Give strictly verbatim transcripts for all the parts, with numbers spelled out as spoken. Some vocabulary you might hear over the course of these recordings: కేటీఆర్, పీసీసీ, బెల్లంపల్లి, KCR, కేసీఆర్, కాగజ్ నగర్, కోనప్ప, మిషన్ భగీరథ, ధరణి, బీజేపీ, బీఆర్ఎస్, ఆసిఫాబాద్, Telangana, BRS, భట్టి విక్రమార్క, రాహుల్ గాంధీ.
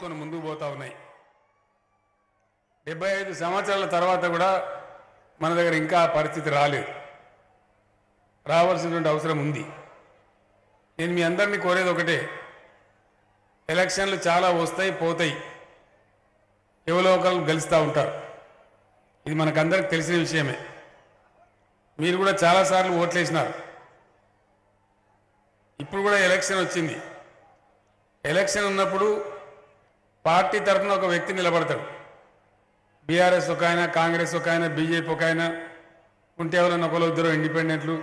తీసుకొని ముందుకు పోతా ఉన్నాయి. డెబ్బై ఐదు సంవత్సరాల తర్వాత కూడా మన దగ్గర ఇంకా ఆ పరిస్థితి రాలేదు. రావాల్సినటువంటి అవసరం ఉంది. నేను మీ అందరినీ కోరేది ఒకటే, ఎలక్షన్లు చాలా వస్తాయి పోతాయి, ఎవరో ఒకరు గెలుస్తూ ఉంటారు, ఇది మనకందరికి తెలిసిన విషయమే. మీరు కూడా చాలాసార్లు ఓట్లేసినారు. ఇప్పుడు కూడా ఎలక్షన్ వచ్చింది. ఎలక్షన్ ఉన్నప్పుడు పార్టీ తరఫున ఒక వ్యక్తి నిలబడతాడు. బీఆర్ఎస్ ఒక ఆయన, కాంగ్రెస్ ఒక ఆయన, బీజేపీ ఒక ఆయన ఉంటే ఎవరైనా ఒకరు ఇద్దరు ఇండిపెండెంట్లు,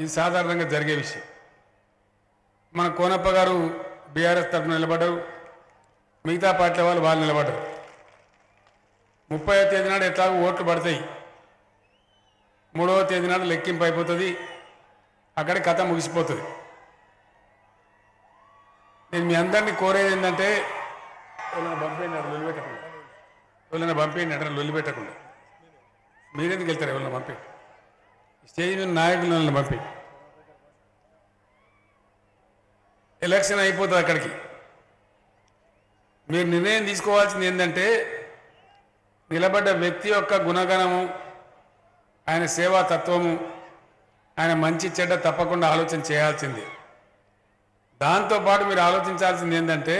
ఇది సాధారణంగా జరిగే విషయం. మన కోనప్ప గారు బీఆర్ఎస్ తరఫున నిలబడ్డారు, మిగతా పార్టీల వాళ్ళు వాళ్ళు నిలబడ్డారు. ముప్పై తేదీ నాడు ఎట్లాగో ఓట్లు పడతాయి, మూడవ తేదీ నాడు లెక్కింపు అయిపోతుంది, అక్కడ కథ ముగిసిపోతుంది. నేను మీ అందరినీ కోరేది ఏంటంటే ఎవరైనా పంపేయండి అంటారు, లొల్లిపెట్టకుండా. మీరెందుకు వెళ్తారు? ఎవరైనా పంపే స్టేజ్ మీద నాయకులను పంపే. ఎలక్షన్ అయిపోతుంది, అక్కడికి మీరు నిర్ణయం తీసుకోవాల్సింది ఏంటంటే నిలబడ్డ వ్యక్తి యొక్క గుణగణము, ఆయన సేవా తత్వము, ఆయన మంచి చెడ్డ తప్పకుండా ఆలోచన చేయాల్సింది. దాంతోపాటు మీరు ఆలోచించాల్సింది ఏంటంటే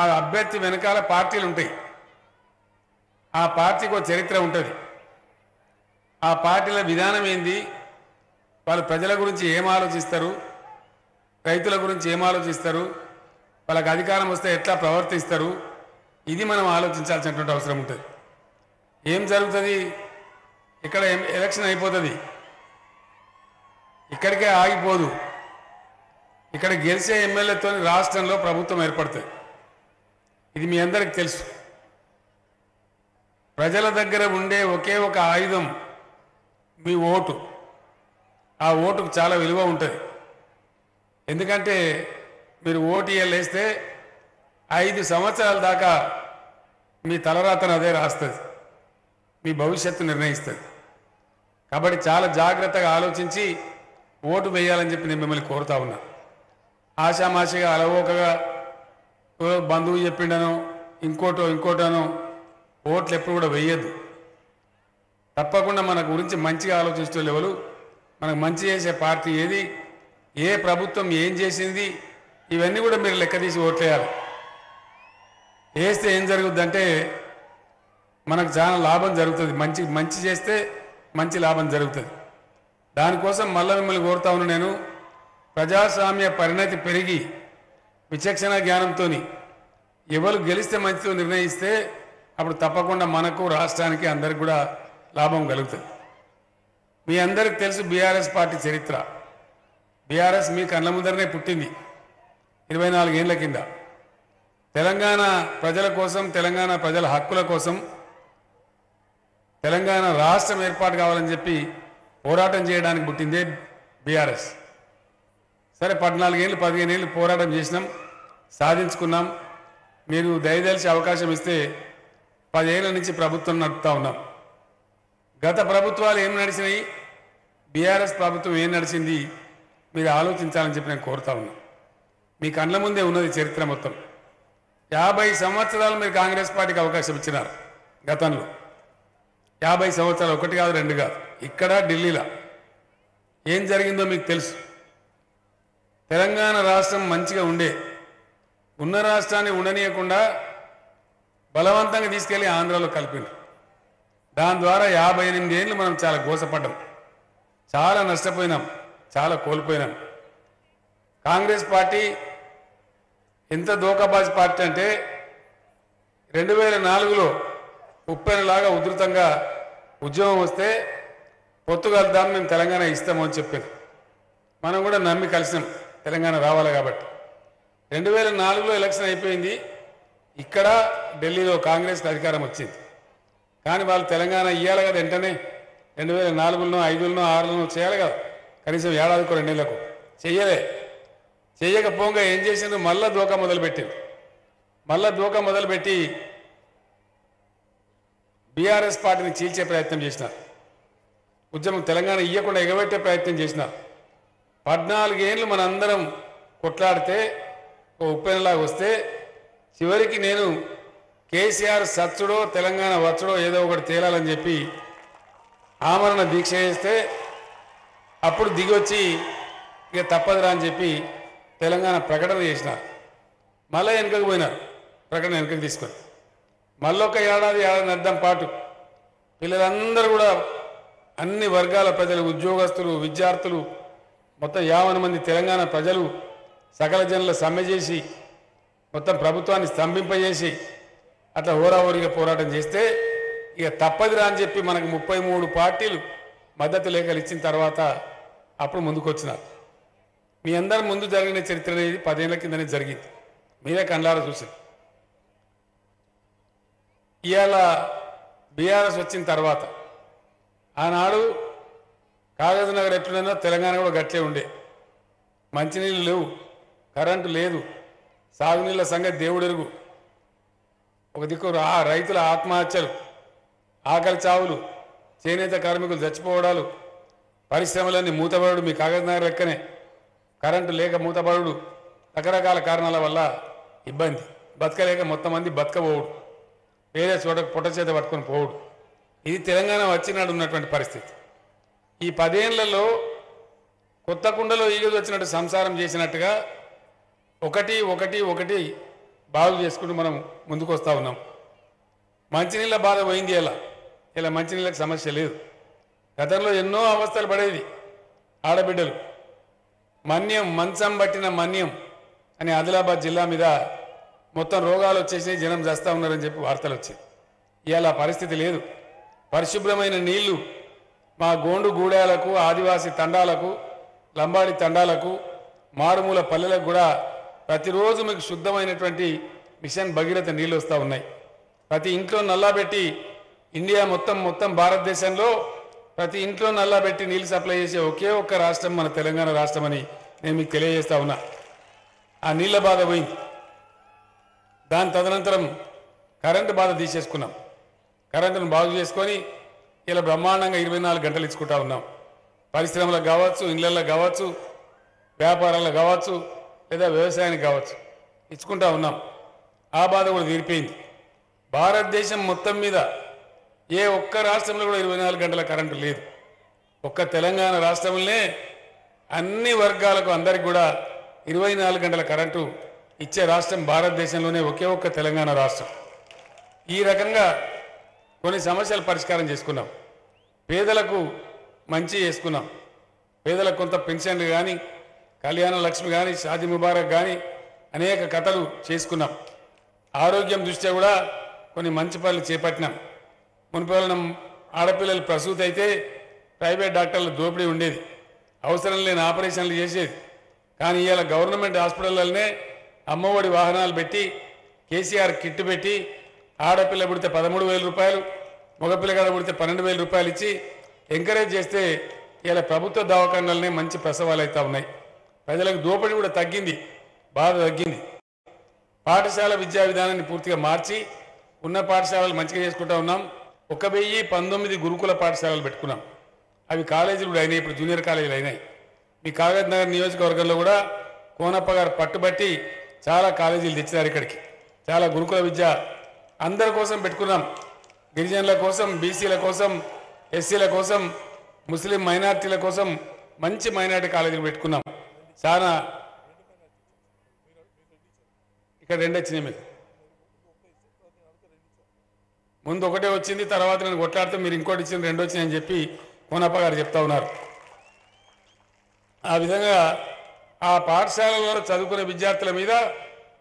ఆ అభ్యర్థి వెనకాల పార్టీలు ఉంటాయి, ఆ పార్టీకి ఒక చరిత్ర ఉంటుంది, ఆ పార్టీల విధానం ఏంది, వాళ్ళు ప్రజల గురించి ఏం ఆలోచిస్తారు, రైతుల గురించి ఏం ఆలోచిస్తారు, వాళ్ళకి అధికారం వస్తే ఎట్లా ప్రవర్తిస్తారు, ఇది మనం ఆలోచించాల్సినటువంటి అవసరం ఉంటుంది. ఏం జరుగుతుంది ఇక్కడ? ఎలక్షన్ అయిపోతుంది, ఇక్కడికే ఆగిపోదు. ఇక్కడ గెలిచే ఎమ్మెల్యేతో రాష్ట్రంలో ప్రభుత్వం ఏర్పడుతుంది, ఇది మీ అందరికి తెలుసు. ప్రజల దగ్గర ఉండే ఒకే ఒక ఆయుధం మీ ఓటు. ఆ ఓటుకు చాలా విలువ ఉంటుంది. ఎందుకంటే మీరు ఓటు వేస్తే ఐదు సంవత్సరాల దాకా మీ తలరాతను అదే రాస్తుంది, మీ భవిష్యత్తు నిర్ణయిస్తుంది. కాబట్టి చాలా జాగ్రత్తగా ఆలోచించి ఓటు వేయాలని చెప్పి నేను మిమ్మల్ని కోరుతా ఉన్నా. ఆశామాషిగా అలవోకగా బంధువు చెప్పిండనో ఇంకోటో ఇంకోటనో ఓట్లు ఎప్పుడు కూడా వేయద్దు. తప్పకుండా మన గురించి మంచిగా ఆలోచిస్తున్న ఎవరు, మనకు మంచి చేసే పార్టీ ఏది, ఏ ప్రభుత్వం ఏం చేసింది, ఇవన్నీ కూడా మీరు లెక్క తీసి ఓట్లేయాలి. వేస్తే ఏం జరుగుద్దంటే మనకు చాలా లాభం జరుగుతుంది. మంచి మంచి చేస్తే మంచి లాభం జరుగుతుంది. దానికోసం మళ్ళీ మిమ్మల్ని కోరుతా ఉన్నా నేను, ప్రజాస్వామ్య పరిణతి పెరిగి విచక్షణ జ్ఞానంతో ఎవరు గెలిస్తే మంచితో నిర్ణయిస్తే అప్పుడు తప్పకుండా మనకు, రాష్ట్రానికి, అందరికి కూడా లాభం కలుగుతుంది. మీ అందరికి తెలుసు బీఆర్ఎస్ పార్టీ చరిత్ర. బీఆర్ఎస్ మీ కళ్ళ ముందరనే పుట్టింది ఇరవై నాలుగేళ్ల కింద. తెలంగాణ ప్రజల కోసం, తెలంగాణ ప్రజల హక్కుల కోసం, తెలంగాణ రాష్ట్రం ఏర్పాటు కావాలని చెప్పి పోరాటం చేయడానికి పుట్టిందే బీఆర్ఎస్. సరే, పద్నాలుగేళ్ళు పదిహేను ఏళ్ళు పోరాటం చేసినాం, సాధించుకున్నాం. మీరు దయదలిచి అవకాశం ఇస్తే పదేళ్ల నుంచి ప్రభుత్వం నడుపుతా ఉన్నాం. గత ప్రభుత్వాలు ఏం నడిచినాయి, బీఆర్ఎస్ ప్రభుత్వం ఏం నడిచింది, మీరు ఆలోచించాలని చెప్పి నేను కోరుతా ఉన్నా. మీ కళ్ళ ముందే ఉన్నది చరిత్ర మొత్తం. యాభై సంవత్సరాలు మీరు కాంగ్రెస్ పార్టీకి అవకాశం ఇచ్చినారు గతంలో. యాభై సంవత్సరాలు, ఒకటి కాదు రెండు కాదు, ఇక్కడ ఢిల్లీలో ఏం జరిగిందో మీకు తెలుసు. తెలంగాణ రాష్ట్రం మంచిగా ఉండే ఉన్న రాష్ట్రాన్ని ఉండనీయకుండా బలవంతంగా తీసుకెళ్లి ఆంధ్రాలో కలిపింది. దాని ద్వారా యాభై ఎనిమిది ఏళ్ళు మనం చాలా గోసపడ్డాం, చాలా నష్టపోయినాం, చాలా కోల్పోయినాం. కాంగ్రెస్ పార్టీ ఎంత దోకాబాజ్ పార్టీ అంటే రెండు వేల నాలుగులో ఉప్పెనలాగా ఉధృతంగా ఉద్యమం వస్తే పొత్తు కలుద్దాం, మేము తెలంగాణ ఇస్తామని చెప్పింది. మనం కూడా నమ్మి కలిసినాం, తెలంగాణ రావాలి కాబట్టి. రెండు వేల నాలుగులో ఎలక్షన్ అయిపోయింది, ఇక్కడ ఢిల్లీలో కాంగ్రెస్కి అధికారం వచ్చింది. కానీ వాళ్ళు తెలంగాణ ఇవ్వాలి కదా, వెంటనే రెండు వేల నాలుగులోనో ఐదులోనో ఆరులోనో చేయాలి కదా, కనీసం ఏడాదికో రెండేళ్లకు చెయ్యలే. చెయ్యకపోగా ఏం చేసిండ్రు, మళ్ళా దోకా మొదలుపెట్టింది. మళ్ళా దోకా మొదలుపెట్టి బీఆర్ఎస్ పార్టీని చీల్చే ప్రయత్నం చేసినారు, ఉద్యమం తెలంగాణ ఇవ్వకుండా ఎగబెట్టే ప్రయత్నం చేసినారు. పద్నాలుగేళ్ళు మనందరం కొట్లాడితే, ఓ ఉప్పెనలాగా వస్తే చివరికి నేను కేసీఆర్ సచ్చుడో తెలంగాణ వచ్చడో ఏదో ఒకటి తేలాలని చెప్పి ఆమరణ దీక్ష చేస్తే అప్పుడు దిగొచ్చి ఇక తప్పదురా అని చెప్పి తెలంగాణ ప్రకటన చేసినారు. మళ్ళీ వెనుకకు పోయినారు, ప్రకటన వెనుకకు తీసుకొని మళ్ళీ ఒక ఏడాది ఏడాది అద్దం పాటు పిల్లలందరూ కూడా అన్ని వర్గాల ప్రజలు, ఉద్యోగస్తులు, విద్యార్థులు, మొత్తం యావన మంది తెలంగాణ ప్రజలు సకల జనుల సమ్మె చేసి మొత్తం ప్రభుత్వాన్ని స్తంభింపజేసి అట్లా హోరాహోరీగా పోరాటం చేస్తే ఇక తప్పదురా అని చెప్పి మనకు ముప్పై మూడు పార్టీలు మద్దతు లేఖలు ఇచ్చిన తర్వాత అప్పుడు ముందుకొచ్చినారు. మీ అందరి ముందు జరిగిన చరిత్ర అనేది పదేళ్ల కిందనే జరిగింది, మీరే కళ్ళారా చూసింది. ఇవాళ బీఆర్ఎస్ వచ్చిన తర్వాత ఆనాడు కాగజ్ నగర్ ఎట్లుండేనో తెలంగాణ కూడా గట్లే ఉండే. మంచినీళ్ళు లేవు, కరెంటు లేదు, సాగునీళ్ళ సంగతి దేవుడెరుగు. ఒక దిక్కు ఆ రైతుల ఆత్మహత్యలు, ఆకలి చావులు, చేనేత కార్మికులు చచ్చిపోవడాలు, పరిశ్రమలన్నీ మూతబడు మీ కాగజ్ నగర్ లెక్కనే, కరెంటు లేక మూతబడు, రకరకాల కారణాల వల్ల ఇబ్బంది, బతకలేక మొత్తం మంది బతకపోవుడు, వేరే చోట పొట్ట చేత పట్టుకొని పోవుడు. ఇది తెలంగాణ వచ్చినాడు ఉన్నటువంటి పరిస్థితి. ఈ పదేళ్లలో కొత్త కుండలో ఈగలు వచ్చినట్టు సంసారం చేసినట్టుగా ఒకటి ఒకటి ఒకటి బాగు చేసుకుంటూ మనం ముందుకు వస్తూ ఉన్నాం. మంచినీళ్ళ బాధ పోయింది. ఇలా ఇలా మంచినీళ్ళకి సమస్య లేదు. గతంలో ఎన్నో అవస్థలు పడేది ఆడబిడ్డలు. మన్యం, మంచం పట్టిన మన్యం అని ఆదిలాబాద్ జిల్లా మీద మొత్తం రోగాలు వచ్చేసి జనం చేస్తూ ఉన్నారని చెప్పి వార్తలు వచ్చాయి. ఇవాళ పరిస్థితి లేదు. పరిశుభ్రమైన నీళ్లు మా గోండు గూడాలకు, ఆదివాసీ తండాలకు, లంబాడి తండాలకు, మారుమూల పల్లెలకు కూడా ప్రతిరోజు మీకు శుద్ధమైనటువంటి మిషన్ భగీరథ నీళ్ళు వస్తూ ఉన్నాయి. ప్రతి ఇంట్లో నల్లాబెట్టి ఇండియా మొత్తం మొత్తం భారతదేశంలో ప్రతి ఇంట్లో నల్లాబెట్టి నీళ్ళు సప్లై చేసే ఒకే ఒక్క రాష్ట్రం మన తెలంగాణ రాష్ట్రం అని నేను మీకు తెలియజేస్తా ఉన్నా. ఆ నీళ్ళ బాధ పోయింది. దాని తదనంతరం కరెంటు బాధ తీసేసుకున్నాం. కరెంటును బాగు చేసుకొని ఇలా బ్రహ్మాండంగా ఇరవై నాలుగు గంటలు ఇచ్చుకుంటా ఉన్నాం. పరిశ్రమలకు కావచ్చు, ఇళ్లలకు కావచ్చు, వ్యాపారాలకు కావచ్చు, లేదా వ్యవసాయానికి కావచ్చు, ఇచ్చుకుంటా ఉన్నాం. ఆ బాధ కూడా తీరిపోయింది. భారతదేశం మొత్తం మీద ఏ ఒక్క రాష్ట్రంలో కూడా ఇరవై నాలుగు గంటల కరెంటు లేదు. ఒక్క తెలంగాణ రాష్ట్రంలోనే అన్ని వర్గాలకు అందరికి కూడా ఇరవై నాలుగు గంటల కరెంటు ఇచ్చే రాష్ట్రం భారతదేశంలోనే ఒకే ఒక్క తెలంగాణ రాష్ట్రం. ఈ రకంగా కొన్ని సమస్యలు పరిష్కారం చేసుకున్నాం. పేదలకు మంచి చేసుకున్నాం. పేదలకు కొంత పెన్షన్లు కానీ, కళ్యాణ లక్ష్మి కానీ, షాదీ ముబారక్ కానీ అనేక కథలు చేసుకున్నాం. ఆరోగ్యం దృష్ట్యా కూడా కొన్ని మంచి పనులు చేపట్టినాం. మునిపేళ్ళ ఆడపిల్లలు ప్రసూతి అయితే ప్రైవేట్ డాక్టర్ల దోపిడీ ఉండేది, అవసరం లేని ఆపరేషన్లు చేసేది. కానీ ఇవాళ గవర్నమెంట్ హాస్పిటల్లోనే అమ్మఒడి వాహనాలు పెట్టి, కేసీఆర్ కిట్ పెట్టి, ఆడపిల్ల పుడితే పదమూడు వేల రూపాయలు, మగపిల్లగాడ పుడితే పన్నెండు వేల రూపాయలు ఇచ్చి ఎంకరేజ్ చేస్తే ఇలా ప్రభుత్వ దవాఖానాలనే మంచి ప్రసవాలు అవుతూ ఉన్నాయి. ప్రజలకు దోపిడీ కూడా తగ్గింది, బాధ తగ్గింది. పాఠశాల విద్యా విధానాన్ని పూర్తిగా మార్చి ఉన్న పాఠశాలలు మంచిగా చేసుకుంటూ ఉన్నాం. ఒక వెయ్యి పంతొమ్మిది గురుకుల పాఠశాలలు పెట్టుకున్నాం. అవి కాలేజీలు కూడా అయినాయి, ఇప్పుడు జూనియర్ కాలేజీలు అయినాయి. మీ కాగజ్ నగర్ నియోజకవర్గంలో కూడా కోనప్ప గారు పట్టుబట్టి చాలా కాలేజీలు తెచ్చినారు ఇక్కడికి. చాలా గురుకుల విద్య అందరి కోసం పెట్టుకున్నాం. గిరిజనుల కోసం, బీసీల కోసం, ఎస్సీల కోసం, ముస్లిం మైనార్టీల కోసం మంచి మైనార్టీ కాలేజీలు పెట్టుకున్నాం. చాలా ఇక్కడ రెండు వచ్చినాయి, మీకు ముందు ఒకటే వచ్చింది, తర్వాత నేను కొట్లాడితే మీరు ఇంకోటి ఇచ్చింది, రెండు వచ్చినాయని చెప్పి కోనప్ప గారు చెప్తా ఉన్నారు. ఆ విధంగా ఆ పాఠశాలలో చదువుకునే విద్యార్థుల మీద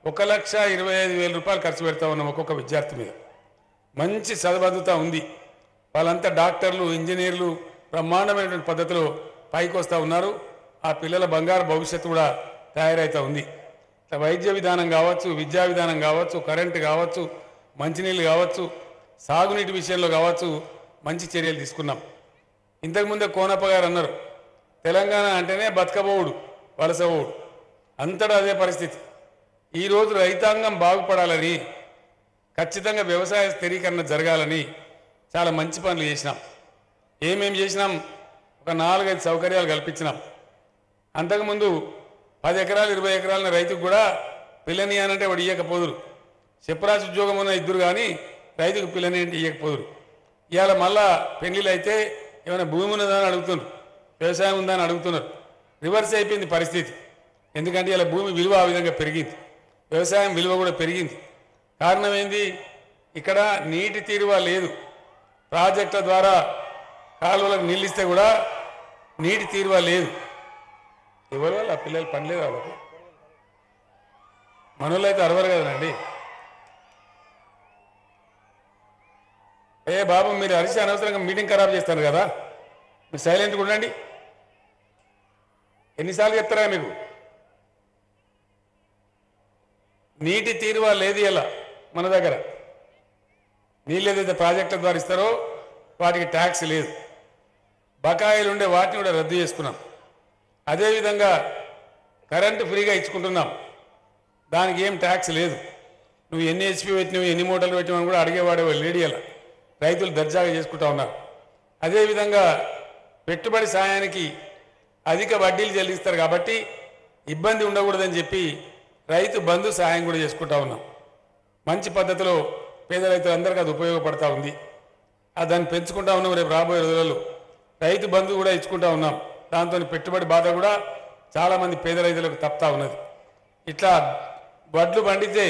ఒక లక్ష ఇరవై ఐదు వేల రూపాయలు ఖర్చు పెడతా ఉన్నాం ఒక్కొక్క విద్యార్థి మీద. మంచి చదువుతా ఉంది, వాళ్ళంతా డాక్టర్లు, ఇంజనీర్లు, బ్రహ్మాండమైనటువంటి పద్ధతిలో పైకి వస్తూ ఉన్నారు. ఆ పిల్లల బంగారు భవిష్యత్తు కూడా తయారైతూ ఉంది. వైద్య విధానం కావచ్చు, విద్యా విధానం కావచ్చు, కరెంటు కావచ్చు, మంచినీళ్ళు కావచ్చు, సాగునీటి విషయంలో కావచ్చు, మంచి చర్యలు తీసుకున్నాం. ఇంతకుముందే కోనప్ప గారు అన్నారు, తెలంగాణ అంటేనే బతకబోవుడు, వలసబోవుడు, అంతటా అదే పరిస్థితి. ఈరోజు రైతాంగం బాగుపడాలని, ఖచ్చితంగా వ్యవసాయ స్థిరీకరణ జరగాలని చాలా మంచి పనులు చేసినాం. ఏమేమి చేసినాం, ఒక నాలుగైదు సౌకర్యాలు కల్పించినాం. అంతకుముందు పది ఎకరాలు ఇరవై ఎకరాల రైతుకు కూడా పిల్లని అనంటే వాడు ఇయ్యకపోదురు. సిప్రాస్ ఉద్యోగమన్న ఇద్దరు గాని రైతుకు పిల్లనేంటి ఇయ్యకపోరు. ఇయాల మళ్ళా పెళ్లిలైతే ఏమైనా భూమి ఉన్నదని అడుగుతున్నారు, వ్యవసాయం ఉందని అడుగుతున్నారు. రివర్స్ అయిపోయింది పరిస్థితి. ఎందుకంటే ఇలా భూమి విలువ ఆ విధంగా పెరిగింది, వ్యవసాయం విలువ కూడా పెరిగింది. కారణం ఏంది? ఇక్కడ నీటి తీరువ లేదు. ప్రాజెక్టుల ద్వారా కాలువలకు నీళ్ళు ఇస్తే కూడా నీటి తీరువ లేదు. ఎవరి వల్ల? పిల్లలు పని లేదు వాళ్ళకి. మనోళ్ళు అయితే అరవరు కదండి. ఏ బాబు మీరు అరిసి అనవసరంగా మీటింగ్ ఖరాబ్ చేస్తారు కదా, మీరు సైలెంట్గా ఉండండి. ఎన్నిసార్లు చెప్తారా మీకు? నీటి తీరువ లేదు ఇలా మన దగ్గర. నీళ్ళు ఏదైతే ప్రాజెక్టుల ద్వారా ఇస్తారో వాటికి ట్యాక్స్ లేదు. బకాయిలు ఉండే వాటిని కూడా రద్దు చేసుకున్నాం. అదేవిధంగా కరెంటు ఫ్రీగా ఇచ్చుకుంటున్నాం, దానికి ఏం ట్యాక్స్ లేదు. నువ్వు ఎన్ని హెచ్పీ పెట్టినవి, ఎన్ని మోటార్లు పెట్టినవి కూడా అడిగేవాడే లేడీ. అలా రైతులు దర్జాగా చేసుకుంటా ఉన్నారు. అదేవిధంగా పెట్టుబడి సాయానికి అధిక వడ్డీలు చెల్లిస్తారు కాబట్టి ఇబ్బంది ఉండకూడదని చెప్పి రైతు బంధు సాయం కూడా చేసుకుంటా ఉన్నాం. మంచి పద్ధతిలో పేద రైతులందరికీ అది ఉపయోగపడతా ఉంది. దాన్ని పెంచుకుంటా ఉన్నాం. రేపు రాబోయే రోజులలో రైతు బంధు కూడా ఇచ్చుకుంటా ఉన్నాం. దాంతో పెట్టుబడి బాధ కూడా చాలామంది పేద రైతులకు తప్పుతా ఉన్నది. ఇట్లా వడ్లు పండితే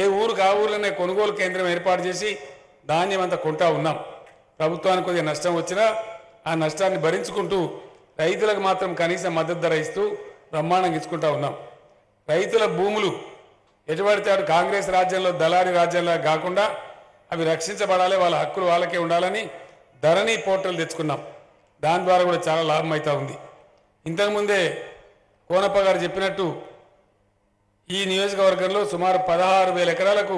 ఏ ఊరు ఆ ఊర్లోనే కొనుగోలు కేంద్రం ఏర్పాటు చేసి ధాన్యం అంతా కొంటా ఉన్నాం. ప్రభుత్వానికి కొద్దిగా నష్టం వచ్చినా ఆ నష్టాన్ని భరించుకుంటూ రైతులకు మాత్రం కనీసం మద్దతు ధర ఇస్తూ బ్రహ్మాండంగా ఇచ్చుకుంటా ఉన్నాం. రైతుల భూములు ఎటువంటి కాంగ్రెస్ రాజ్యంలో దళారీ రాజ్యంలో కాకుండా అవి రక్షించబడాలి, వాళ్ళ హక్కులు వాళ్ళకే ఉండాలని ధరణి పోర్టల్ తెచ్చుకున్నాం. దాని ద్వారా కూడా చాలా లాభం అవుతూ ఉంది. ఇంతకుముందే కోనప్ప గారు చెప్పినట్టు ఈ నియోజకవర్గంలో సుమారు పదహారు వేల ఎకరాలకు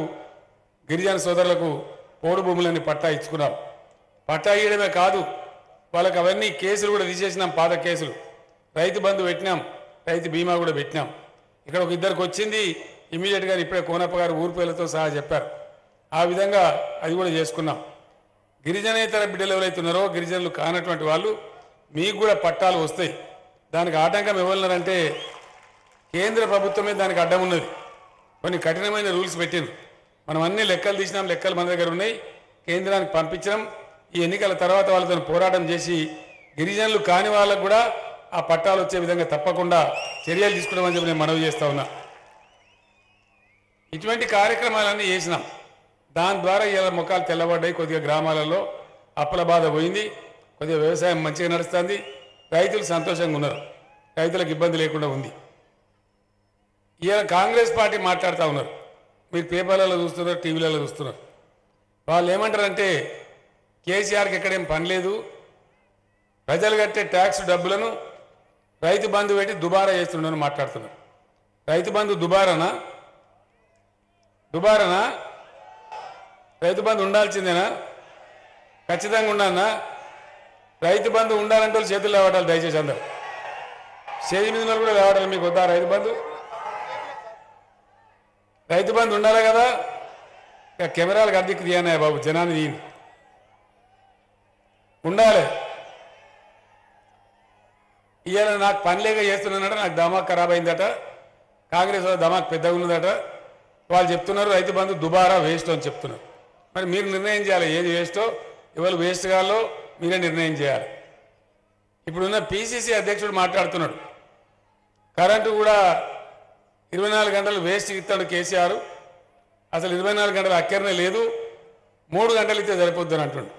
గిరిజన సోదరులకు పోడు భూములని పట్టా ఇచ్చుకున్నాం. పట్టా ఇవ్వడమే కాదు, వాళ్ళకి అవన్నీ కేసులు కూడా తీసేసినాం, పాత కేసులు. రైతు బంధు పెట్టినాం, రైతు బీమా కూడా పెట్టినాం. ఇక్కడ ఒక ఇద్దరికి వచ్చింది ఇమీడియట్గా, ఇప్పుడే కోనప్ప గారు ఊరు పేర్లతో సహా చెప్పారు. ఆ విధంగా అది కూడా చేసుకున్నాం. గిరిజనేతర బిడ్డలు ఎవరైతే ఉన్నారో, గిరిజనులు కానటువంటి వాళ్ళు, మీకు కూడా పట్టాలు వస్తాయి. దానికి ఆటంకం ఎవరున్నారంటే కేంద్ర ప్రభుత్వమే దానికి అడ్డం ఉన్నది. కొన్ని కఠినమైన రూల్స్ పెట్టింది. మనం అన్ని లెక్కలు తీసినాం, లెక్కలు మన దగ్గర ఉన్నాయి, కేంద్రానికి పంపించడం. ఈ ఎన్నికల తర్వాత వాళ్ళతో పోరాటం చేసి గిరిజనులు కాని వాళ్ళకు కూడా ఆ పట్టాలు వచ్చే విధంగా తప్పకుండా చర్యలు తీసుకోవడం చెప్పి నేను మనవి చేస్తా ఉన్నా. ఇటువంటి కార్యక్రమాలన్నీ చేసినాం. దాని ద్వారా ఇలా ముఖాలు తెల్లబడ్డాయి. కొద్దిగా గ్రామాలలో అప్పుల బాధ పోయింది, కొద్దిగా వ్యవసాయం మంచిగా నడుస్తుంది, రైతులు సంతోషంగా ఉన్నారు, రైతులకు ఇబ్బంది లేకుండా ఉంది. ఇలా కాంగ్రెస్ పార్టీ మాట్లాడుతూ ఉన్నారు, మీరు పేపర్లలో చూస్తున్నారు, టీవీలలో చూస్తున్నారు. వాళ్ళు ఏమంటారంటే కేసీఆర్కి ఎక్కడేం పని లేదు, ప్రజలు కట్టే ట్యాక్స్ డబ్బులను రైతు బంధు పెట్టి దుబారా చేస్తున్నారని మాట్లాడుతున్నారు. రైతు బంధు దుబారానా? దుబారానా? రైతు బంధు ఉండాల్సిందేనా? ఖచ్చితంగా ఉండాలన్నా? రైతు బంధు ఉండాలంటే వాళ్ళు చేతులు లేవడాలి దయచేసి. అందరు చేతి మీద వాళ్ళు కూడా లేవడాలి. మీకు వద్దా రైతు బంధు? రైతు బంధు ఉండాలి కదా. ఇక కెమెరాలకు అద్దెక్కు తీయన్నాయి బాబు, జనాన్ని తీయండి. ఉండాలి. ఇవాళ నాకు పని లేక చేస్తున్నానట, నాకు ధమాక్ ఖరాబ్ అయిందట, కాంగ్రెస్ వాళ్ళ ధమాక్ పెద్దగా ఉన్నదట. వాళ్ళు చెప్తున్నారు రైతు బంధు దుబారా వేస్ట్ అని చెప్తున్నారు. మరి మీరు నిర్ణయం చేయాలి ఏది వేస్టో, ఎవరు వేస్ట్ కాలో మీరే నిర్ణయం చేయాలి. ఇప్పుడున్న పీసీసీ అధ్యక్షుడు మాట్లాడుతున్నాడు, కరెంటు కూడా ఇరవై నాలుగు గంటలు వేస్ట్ ఇస్తాడు కేసీఆర్, అసలు ఇరవై నాలుగు గంటలు అక్కరనే లేదు, మూడు గంటలు ఇస్తే సరిపోద్దని అంటుండు.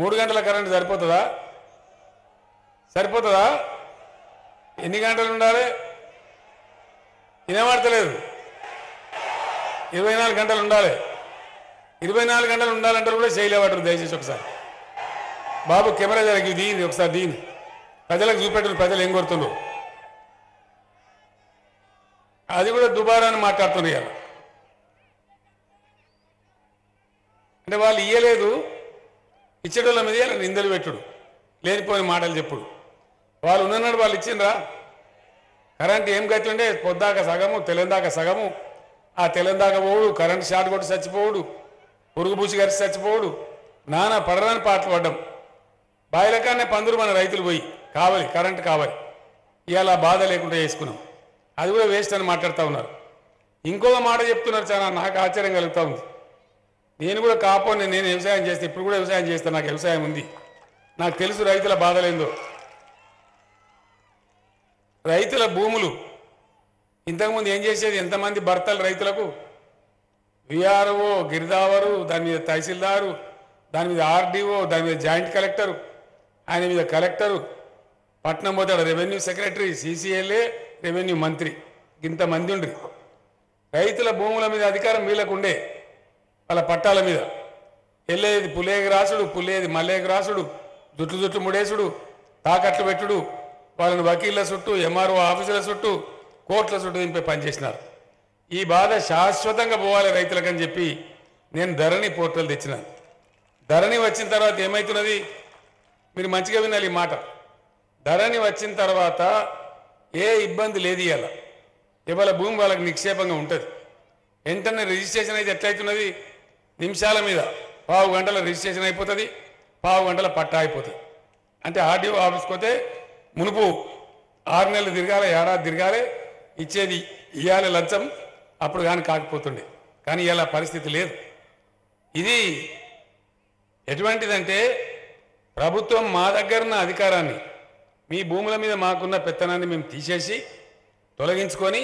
మూడు గంటల కరెంటు సరిపోతుందా? సరిపోతుందా? ఎన్ని గంటలు ఉండాలి? వినబడతలేదు. ఇరవై నాలుగు గంటలు ఉండాలి. ఇరవై నాలుగు గంటలు ఉండాలంటారు కూడా చేయలేవాటారు. దయచేసి ఒకసారి బాబు కెమెరా జరిగి దీని ఒకసారి దీని ప్రజలకు చూపెట్టారు, ప్రజలు ఏం కోరుతున్నారు. అది కూడా దుబారా అని మాట్లాడుతున్నారు. ఇలా అంటే వాళ్ళు ఇయ్యలేదు, ఇచ్చేటోళ్ళ మీద ఇలా నిందలు పెట్టుడు, లేనిపోయిన మాటలు చెప్పుడు. వాళ్ళు ఉన్నన్నాడు వాళ్ళు ఇచ్చిండ్రా? కరెంట్ ఏం గతి ఉండే, పొద్దాక సగము, తెలందాక సగము. ఆ తెలందాక పోవుడు, కరెంట్ షార్ట్ కొట్టి చచ్చిపోవుడు, పురుగు పూసి కరిచి చచ్చిపోవుడు, నానా పడరాని పాటలు పడ్డం. బాయిలకానే పందులు మన రైతులు పోయి కావాలి, కరెంటు కావాలి. ఇవాళ బాధ లేకుండా చేసుకున్నాం. అది కూడా వేస్ట్ అని మాట్లాడుతూ ఉన్నారు. ఇంకొక మాట చెప్తున్నారు, చాలా నాకు ఆశ్చర్యం కలుగుతా ఉంది. నేను కూడా కాపాను, నేను వ్యవసాయం చేస్తే ఇప్పుడు కూడా వ్యవసాయం చేస్తాను, నాకు వ్యవసాయం ఉంది, నాకు తెలుసు రైతుల బాధలేందో. రైతుల భూములు ఇంతకుముందు ఏం చేసేది, ఎంతమంది భర్తలు రైతులకు విఆర్ఓ గిరిదావరు, దాని మీద తహసీల్దారు, దాని మీద ఆర్డీఓ, దాని మీద జాయింట్ కలెక్టరు, ఆయన మీద కలెక్టరు, పట్నం పోతాడు రెవెన్యూ సెక్రటరీ, సీసీఎల్ఏ, రెవెన్యూ మంత్రి, ఇంతమంది ఉండ్రి. రైతుల భూముల మీద అధికారం వీళ్ళకు ఉండే, వాళ్ళ పట్టాల మీద. వెళ్ళేది పులేగి రాసుడు, పులేది మల్లేగి రాసుడు, జుట్లు జుట్లు ముడేసుడు, తాకట్లు పెట్టుడు, వాళ్ళని వకీళ్ళ చుట్టూ, ఎంఆర్ఓ ఆఫీసుల చుట్టూ, కోట్ల చుట్టూ దింపే పనిచేసినారు. ఈ బాధ శాశ్వతంగా పోవాలి రైతులకని చెప్పి నేను ధరణి పోర్టల్ తెచ్చినాను. ధరణి వచ్చిన తర్వాత ఏమవుతున్నది, మీరు మంచిగా వినాలి ఈ మాట. ధరణి వచ్చిన తర్వాత ఏ ఇబ్బంది లేదు. ఇవాళ ఇవాళ భూమి వాళ్ళకి నిక్షేపంగా ఉంటుంది. వెంటనే రిజిస్ట్రేషన్ అయితే ఎట్లయితున్నది, నిమిషాల మీద పావు గంటల రిజిస్ట్రేషన్ అయిపోతుంది, పావు గంటల పట్టా అయిపోతుంది. అంటే ఆర్డీఓ ఆఫీస్కి పోతే మునుపు ఆరు నెలలు తిరగాలి, ఏడాది తిరగాలి, ఇచ్చేది ఇవాళ లంచం, అప్పుడు కానీ కాకపోతుండే. కానీ ఇలా పరిస్థితి లేదు. ఇది ఎటువంటిదంటే ప్రభుత్వం మా దగ్గరున్న అధికారాన్ని, మీ భూముల మీద మాకున్న పెత్తనాన్ని మేము తీసేసి తొలగించుకొని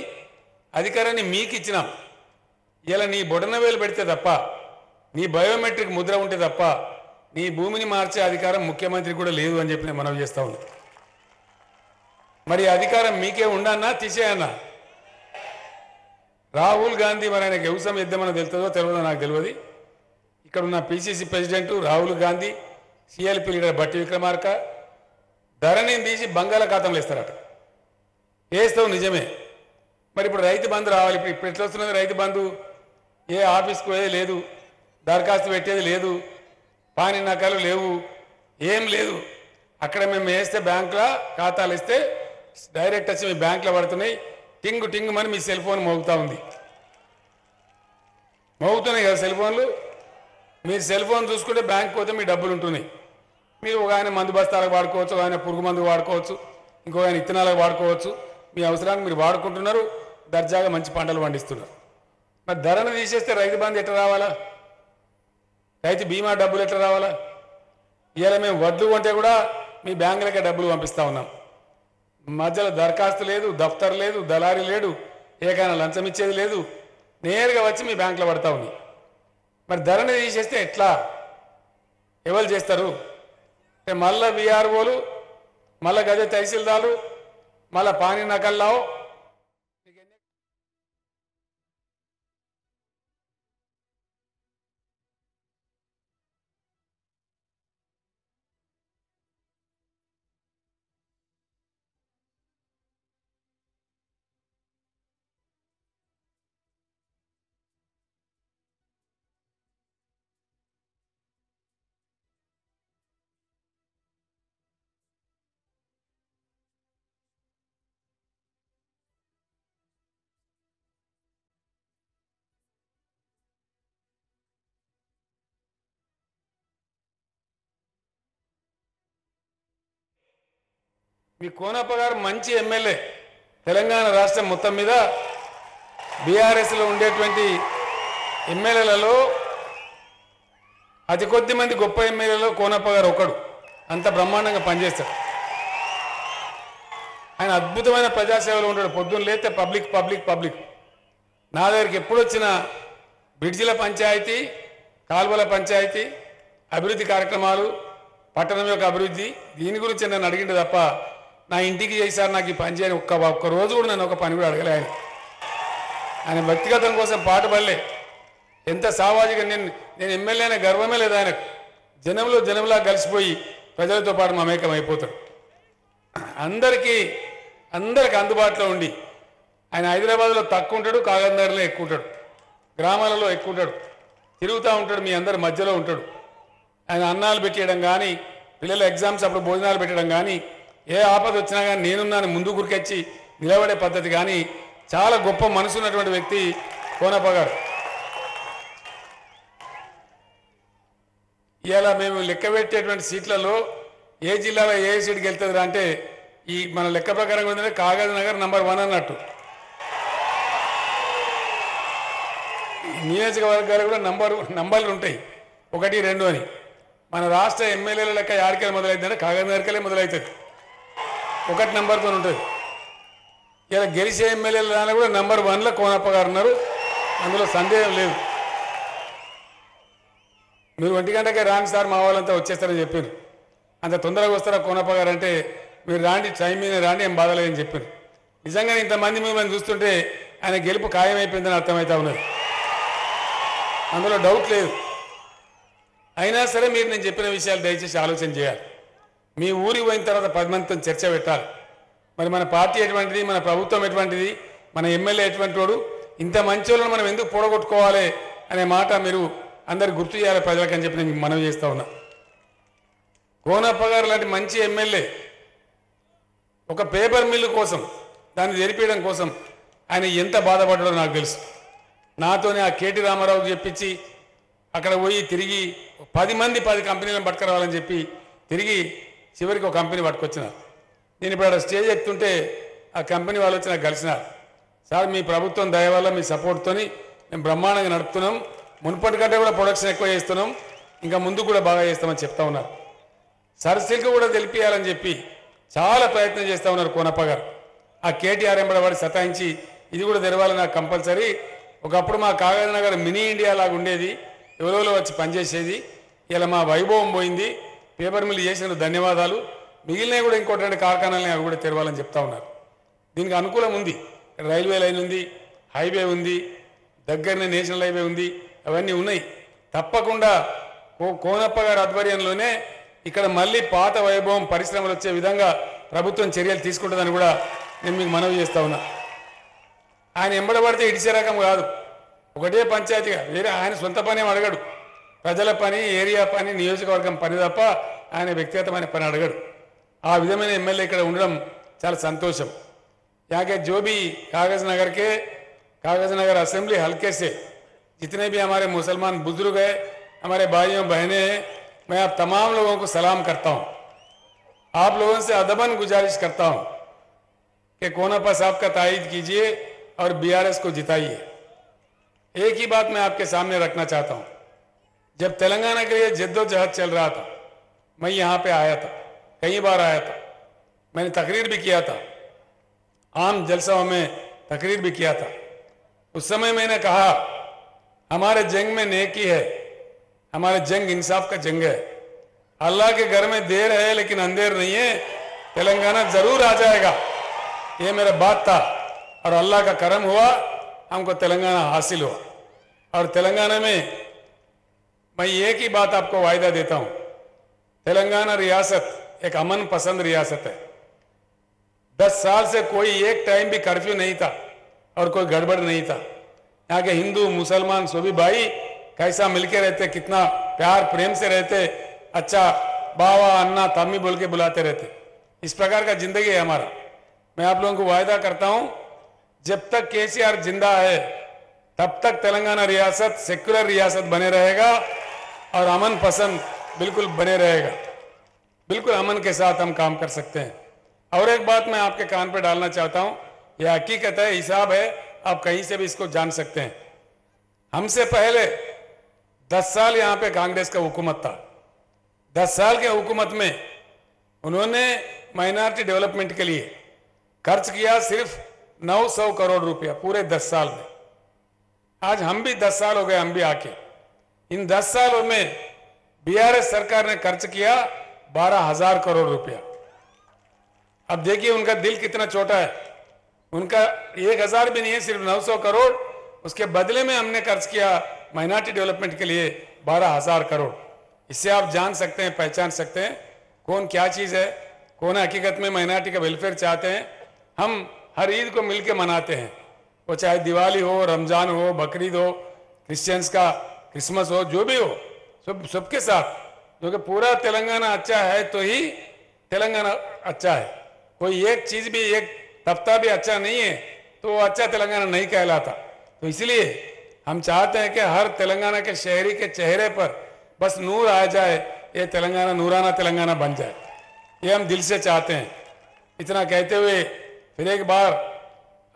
అధికారాన్ని మీకు ఇచ్చినాం. ఇలా నీ బొడనవేలు పెడితే తప్ప, నీ బయోమెట్రిక్ ముద్ర ఉంటే తప్ప నీ భూమిని మార్చే అధికారం ముఖ్యమంత్రి కూడా లేదు అని చెప్పి నేను మనవి చేస్తా ఉన్నా. మరి అధికారం మీకే ఉండన్నా తీసేయన్నా. రాహుల్ గాంధీ మరి ఆయనకు వ్యవసాయం ఇద్దామని తెలుతుందో తెలియదో నాకు తెలియదు. ఇక్కడ ఉన్న PCC president రాహుల్ గాంధీ, CLP leader భట్టి విక్రమార్క ధరణిని తీసి బంగాళాఖాతంలో వేస్తారట. వేస్తావు నిజమే. మరి ఇప్పుడు రైతు బంధు రావాలి. ఇప్పుడు ఇప్పుడు ఎట్లా వస్తున్నది రైతు బంధు, ఏ ఆఫీస్కి పోయేది లేదు, దరఖాస్తు పెట్టేది లేదు, పాని నకాలు లేవు, ఏం లేదు. అక్కడ మేము వేస్తే బ్యాంకులో ఖాతాలు ఇస్తే డైరెక్ట్ వచ్చి మీ బ్యాంకులో పడుతున్నాయి, టింగు టింగు మని మీ సెల్ ఫోన్ మోగుతూ ఉంది. మోగుతున్నాయి కదా సెల్ ఫోన్లు. మీరు సెల్ ఫోన్ చూసుకుంటే బ్యాంక్ పోతే మీ డబ్బులు ఉంటున్నాయి. మీరు ఒక ఆయన మందు బస్తాలకు వాడుకోవచ్చు, ఒక ఆయన పురుగు మందుకు వాడుకోవచ్చు, ఇంకో ఆయన ఇత్తనాలకు వాడుకోవచ్చు. మీ అవసరానికి మీరు వాడుకుంటున్నారు, దర్జాగా మంచి పంటలు పండిస్తున్నారు. మరి ధరను తీసేస్తే రైతు బంధు ఎట్లా రావాలా, రైతు బీమా డబ్బులు ఎట్లా రావాలా? ఇలా మేము వడ్లు కొంటే కూడా మీ బ్యాంకులకే డబ్బులు పంపిస్తూ ఉన్నాం. మధ్యలో దరఖాస్తు లేదు, దఫ్తర్ లేదు, దళారీ లేడు, ఏకైనా లంచం ఇచ్చేది లేదు, నేరుగా వచ్చి మీ బ్యాంకులో పడతా ఉంది. మరి ధరని తీసేస్తే ఎట్లా, ఎవరు చేస్తారు? మళ్ళా విఆర్ఓలు, మళ్ళా గదే తహసీల్దారు, మళ్ళా పానీ నకల్లావు. మీ కోనప్ప గారు మంచి ఎమ్మెల్యే, తెలంగాణ రాష్ట్రం మొత్తం మీద బీఆర్ఎస్లో ఉండేటువంటి ఎమ్మెల్యేలలో అతి కొద్ది మంది గొప్ప ఎమ్మెల్యేలో కోనప్ప గారు ఒకడు. అంత బ్రహ్మాండంగా పనిచేస్తాడు ఆయన. అద్భుతమైన ప్రజాసేవలు ఉంటాడు. పొద్దున్న లేతే పబ్లిక్ పబ్లిక్ పబ్లిక్. నా దగ్గరికి ఎప్పుడు వచ్చినా బ్రిడ్జిల పంచాయతీ, కాల్వల పంచాయతీ, అభివృద్ధి కార్యక్రమాలు, పట్టణం యొక్క అభివృద్ధి, దీని గురించి నన్ను అడిగిండు తప్ప నా ఇంటికి చేశారు నాకు ఈ పని చేయని ఒక్క ఒక్క రోజు కూడా నేను ఒక పని కూడా అడగలే. ఆయన ఆయన వ్యక్తిగతం కోసం పాటుపడలే. ఎంత సామాజిక, నేను నేను ఎమ్మెల్యే అనే గర్వమే లేదు ఆయనకు. జనంలో జనంలా కలిసిపోయి ప్రజలతో పాటు మమేకం అయిపోతాడు. అందరికీ అందరికి అందుబాటులో ఉండి, ఆయన హైదరాబాద్లో తక్కువ ఉంటాడు, కాగందర్లో ఎక్కువ ఉంటాడు, గ్రామాలలో ఎక్కువ ఉంటాడు, తిరుగుతూ ఉంటాడు, మీ అందరి మధ్యలో ఉంటాడు. ఆయన అన్నాలు పెట్టేయడం కానీ, పిల్లల ఎగ్జామ్స్ అప్పుడు భోజనాలు పెట్టడం కానీ, ఏ ఆపద వచ్చినా కానీ నేనున్నాను ముందు గురికొచ్చి నిలబడే పద్ధతి కానీ, చాలా గొప్ప మనసు ఉన్నటువంటి వ్యక్తి కోనప్ప గారు. ఇలా మేము లెక్క పెట్టేటువంటి సీట్లలో ఏ జిల్లాలో ఏ సీట్కి వెళ్తుందిరా అంటే, ఈ మన లెక్క ప్రకారం ఏంటంటే కాగజ్ నగర్ నంబర్ వన్ అన్నట్టు. నియోజకవర్గాలు కూడా నంబర్ నంబర్లు ఉంటాయి ఒకటి రెండు అని మన రాష్ట్ర ఎమ్మెల్యేల లెక్క యాడికల్ మొదలైందంటే కాగనగర్కలే మొదలైతది ఒకటి నంబర్ తో ఉంటది ఇలా గెలిచే ఎమ్మెల్యేల దానిలో కూడా నంబర్ ఒకటిలో కోనప్ప గారు ఉన్నారు అందులో సందేహం లేదు మీరు ఒంటి గంటకే రాంగ్ సార్ మా వాళ్ళంతా వచ్చేస్తారని చెప్పారు అంత తొందరగా వస్తారా కోనప్ప గారు అంటే మీరు రాండి టైం మీద రాండి ఏం బాధలేదని చెప్పారు నిజంగా ఇంతమంది మిమ్మల్ని చూస్తుంటే ఆయన గెలుపు ఖాయమైపోయిందని అర్థమవుతా ఉన్నది అందులో డౌట్ లేదు అయినా సరే మీరు నేను చెప్పిన విషయాలు దయచేసి ఆలోచన చేయాలి మీ ఊరికి పోయిన తర్వాత పది మందితో చర్చ పెట్టాలి మరి మన పార్టీ ఎటువంటిది మన ప్రభుత్వం ఎటువంటిది మన ఎమ్మెల్యే ఎటువంటి వాడు ఇంత మంచి వాళ్ళని మనం ఎందుకు పొడగొట్టుకోవాలి అనే మాట మీరు అందరు గుర్తు చేయాలి ప్రజలకని చెప్పి నేను మనవి చేస్తూ ఉన్నా కోనప్ప గారు లాంటి మంచి ఎమ్మెల్యే ఒక పేపర్ మిల్లు కోసం దాన్ని జరిపించడం కోసం ఆయన ఎంత బాధపడ్డాడో నాకు తెలుసు నాతోనే ఆ కేటీ రామారావుకి చెప్పించి అక్కడ పోయి తిరిగి పది మంది పది కంపెనీలను పట్టుకురావాలని చెప్పి తిరిగి చివరికి ఒక కంపెనీ పట్టుకొచ్చినారు నేను ఇప్పుడు అక్కడ స్టేజ్ ఎక్కుతుంటే ఆ కంపెనీ వాళ్ళు వచ్చి నాకు కలిసినారు సార్ మీ ప్రభుత్వం దయ వల్ల మీ సపోర్ట్తో మేము బ్రహ్మాండంగా నడుపుతున్నాం మునుపటి కంటే కూడా ప్రొడక్షన్ ఎక్కువ చేస్తున్నాం ఇంకా ముందు కూడా బాగా చేస్తామని చెప్తా ఉన్నారు సర్సిల్క్ కూడా తెలిపియాలని చెప్పి చాలా ప్రయత్నం చేస్తూ ఉన్నారు కోనప్ప గారు ఆ కేటీఆర్ ఎంబడవాడి సతాయించి ఇది కూడా తెరవాలని నాకు కంపల్సరీ ఒకప్పుడు మా కాగనగర్ మినీ ఇండియా లాగా ఉండేది ఎవరోలో వచ్చి పనిచేసేది ఇలా మా వైభవం పోయింది పేపర్ మిల్లు చేసినందుకు ధన్యవాదాలు మిగిలినవి కూడా ఇంకోటి రెండు కార్ఖానాలని అవి కూడా తెరవాలని చెప్తా ఉన్నారు దీనికి అనుకూలం ఉంది రైల్వే లైన్ ఉంది హైవే ఉంది దగ్గరనే నేషనల్ హైవే ఉంది అవన్నీ ఉన్నాయి తప్పకుండా కోనప్ప గారి ఆధ్వర్యంలోనే ఇక్కడ మళ్ళీ పాత వైభవం పరిశ్రమలు వచ్చే విధంగా ప్రభుత్వం చర్యలు తీసుకుంటుందని కూడా నేను మీకు మనవి చేస్తా ఉన్నా ఆయన ఎంబడబడితే ఇడిసే రకం కాదు ఒకటే పంచాయతీగా వేరే ఆయన సొంత పని ఏమి అడగడు ప్రజల పని ఏరియా పని నియోజకవర్గం పని తప్ప ఆయన వ్యక్తిగతమైన పని అడగడు ఆ విధమైన ఎమ్మెల్యే ఇక్కడ ఉండడం చాలా సంతోషం यहाँ के जो भी कागज नगर के कागज नगर असेंबली हल्के से जितने भी हमारे मुसलमान बुजुर्ग हैं हमारे भाइयों बहनें हैं मैं आप तमाम लोगों को सलाम करता हूँ आप लोगों से अदबन गुजारिश करता हूँ कि कोनप्पा साहब का तायद कीजिए और बीआरएस को जिताइए। एक ही बात मैं आपके सामने रखना चाहता हूँ जब तेलंगाना के लिए जद्दोजहद चल रहा था मैं यहाँ पर आया था कई बार आया था मैंने तकरीर भी किया था आम जलसाओं में तकरीर भी किया था उस समय मैंने कहा हमारे जंग में नेकी है हमारे जंग इंसाफ का जंग है अल्लाह के घर में देर है लेकिन अंधेर नहीं है तेलंगाना जरूर आ जाएगा ये मेरा बात था और अल्लाह का करम हुआ हमको तेलंगाना हासिल हुआ और तेलंगाना में मैं एक ही बात आपको वायदा देता हूँ तेलंगाना रियासत एक अमन पसंद रियासत है दस साल से कोई एक टाइम भी कर्फ्यू नहीं था और कोई गड़बड़ नहीं था यहाँ के हिंदू मुसलमान सभी भाई कैसा मिलके रहते कितना प्यार प्रेम से रहते अच्छा बाबा अन्ना तम्मी बोल के बुलाते रहते इस प्रकार का जिंदगी है हमारा मैं आप लोगों को वायदा करता हूँ जब तक केसीआर जिंदा है तब तक तेलंगाना रियासत सेक्युलर रियासत बने रहेगा और अमन पसंद बिल्कुल बने रहेगा बिल्कुल अमन के साथ हम काम कर सकते हैं और एक बात मैं आपके कान पर डालना चाहता हूँ यह हकीकत है हिसाब है आप कहीं से भी इसको जान सकते हैं हमसे पहले दस साल यहाँ पे कांग्रेस का हुकूमत था दस साल के हुकूमत में उन्होंने माइनॉरिटी डेवलपमेंट के लिए खर्च किया सिर्फ नौ सौ करोड़ रुपया पूरे दस साल में आज हम भी दस साल हो गए हम भी आके इन दस सालों में बीआरएस सरकार ने खर्च किया बारह हजार करोड़ रुपया अब देखिए उनका दिल कितना छोटा है उनका एक हजार भी नहीं है सिर्फ नौ सौ करोड़ उसके बदले में हमने खर्च किया माइनॉरिटी डेवलपमेंट के लिए बारह हजार करोड़ इससे आप जान सकते हैं पहचान सकते हैं कौन क्या चीज़ है कौन हकीकत में माइनॉरिटी का वेलफेयर चाहते हैं हम हर ईद को मिलके मनाते हैं वो चाहे दिवाली हो रमज़ान हो बकरीद हो क्रिश्चियंस का क्रिसमस हो जो भी हो सब सबके साथ क्योंकि पूरा तेलंगाना अच्छा है तो ही तेलंगाना अच्छा है कोई एक चीज भी एक तबका भी अच्छा नहीं है तो वो अच्छा तेलंगाना नहीं कहलाता तो इसलिए हम चाहते हैं कि हर तेलंगाना के शहरी के चेहरे पर बस नूर आ जाए ये तेलंगाना नूराना तेलंगाना बन जाए ये हम दिल से चाहते हैं इतना कहते हुए फिर एक बार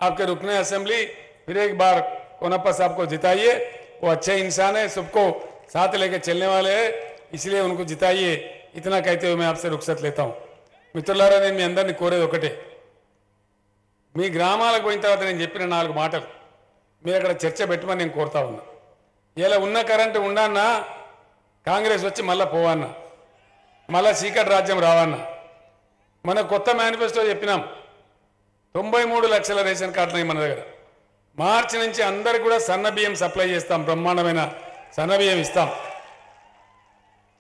आपके रुकने असेंबली फिर एक बार कोनप्पा साहब को जिताइए वो अच्छे इंसान है, सबको साथ लेके चलने वाले है, इसलिए उनको जिताइए। इतना कहते हुए मैं आपसे रुखसत लेता हूँ। मित्रुलारा నేను మీ అందరిని కోరేది ఒకటే, మీ గ్రామాలకు పోయిన తర్వాత నేను చెప్పిన నాలుగు మాటలు మీరు అక్కడ చర్చ పెట్టమని నేను కోరుతా ఉన్నా। ఇలా ఉన్న కరెంట్ ఉండన్నా కాంగ్రెస్ వచ్చి మళ్ళా పోవన్నా, మళ్ళా సీకట్ రాజ్యం రావన్నా। మన కొత్త మేనిఫెస్టో చెప్పినాం, తొంభై మూడు లక్షల రేషన్ కార్డులు మన దగ్గర। మార్చి నుంచి అందరికి కూడా సన్న బియ్యం సప్లై చేస్తాం, బ్రహ్మాండమైన సన్న బియ్యం ఇస్తాం।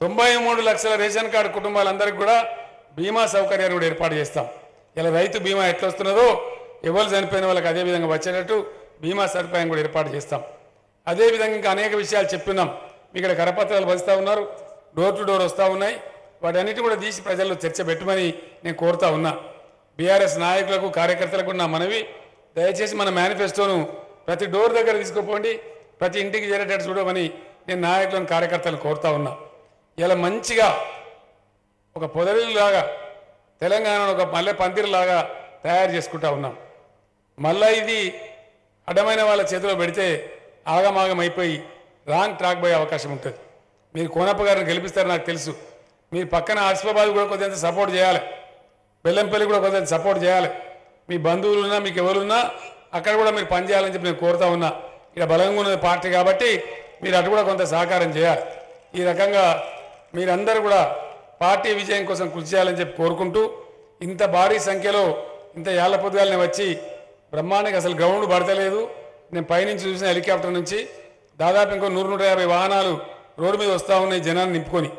తొంభై మూడు లక్షల రేషన్ కార్డు కుటుంబాలందరికీ కూడా బీమా సౌకర్యాన్ని ఏర్పాటు చేస్తాం। ఇలా రైతు బీమా ఎట్లా వస్తున్నదో ఎవరు చనిపోయిన వాళ్ళకి అదే విధంగా వచ్చేటట్టు బీమా సదుపాయం కూడా ఏర్పాటు చేస్తాం। అదేవిధంగా ఇంకా అనేక విషయాలు చెప్తున్నాం, మీ ఇక్కడ కరపత్రాలు వస్తూ ఉన్నారు, డోర్ టు డోర్ వస్తూ ఉన్నాయి, వాటి అన్నిటి కూడా తీసి ప్రజల్లో చర్చ పెట్టమని నేను కోరుతా ఉన్నా। బీఆర్ఎస్ నాయకులకు కార్యకర్తలకు నా మనవి, దయచేసి మన మేనిఫెస్టోను ప్రతి డోర్ దగ్గర తీసుకుపోండి, ప్రతి ఇంటికి చేరేటట్టు చూడమని నేను నాయకులను కార్యకర్తలను కోరుతా ఉన్నా। ఇలా మంచిగా ఒక పొదరిల్లులాగా తెలంగాణను ఒక మల్లె పందిరిలాగా తయారు చేసుకుంటా ఉన్నాం। మళ్ళా ఇది అడ్డమైన వాళ్ళ చేతిలో పెడితే ఆగమాగం అయిపోయి రాంగ్ ట్రాక్ పోయే అవకాశం ఉంటుంది। మీరు కోనప్ప గారిని గెలిపిస్తారు నాకు తెలుసు, మీ పక్కన ఆసిఫాబాద్ కూడా కొంచెం సపోర్ట్ చేయాలి, బెల్లంపల్లి కూడా కొంచెం సపోర్ట్ చేయాలి। మీ బంధువులున్నా మీకు ఎవరున్నా అక్కడ కూడా మీరు పనిచేయాలని చెప్పి నేను కోరుతా ఉన్నా। ఇక్కడ బలంగా ఉన్న పార్టీ కాబట్టి మీరు అటు కూడా కొంత సహకారం చేయాలి। ఈ రకంగా మీరందరూ కూడా పార్టీ విజయం కోసం కృషి చేయాలని చెప్పి కోరుకుంటూ, ఇంత భారీ సంఖ్యలో ఇంత యాళ్ళ పొద్దుగాలనే వచ్చి బ్రహ్మాండంగా అసలు గ్రౌండ్ పడతలేదు, నేను పైనుంచి చూసిన హెలికాప్టర్ నుంచి దాదాపు ఇంకో నూరు నూట యాభై వాహనాలు రోడ్డు మీద వస్తూ ఉన్నాయి జనాన్ని నింపుకొని।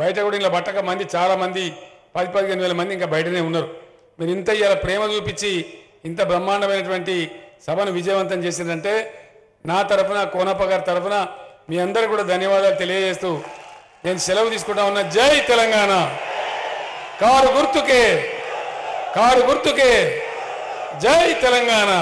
బయట కూడా ఇలా బట్టక మంది చాలామంది పది పదిహేను వేల మంది ఇంకా బయటనే ఉన్నారు। మీరు ఇంత ఇలా ప్రేమ చూపించి ఇంత బ్రహ్మాండమైనటువంటి సభను విజయవంతం చేసిందంటే నా తరఫున కోనప్ప గారి తరఫున మీ అందరూ కూడా ధన్యవాదాలు తెలియజేస్తూ నేను సెలవు తీసుకుంటా ఉన్నా। జై తెలంగాణ, కారు గుర్తుకే, కారు గుర్తుకే, జై తెలంగాణ।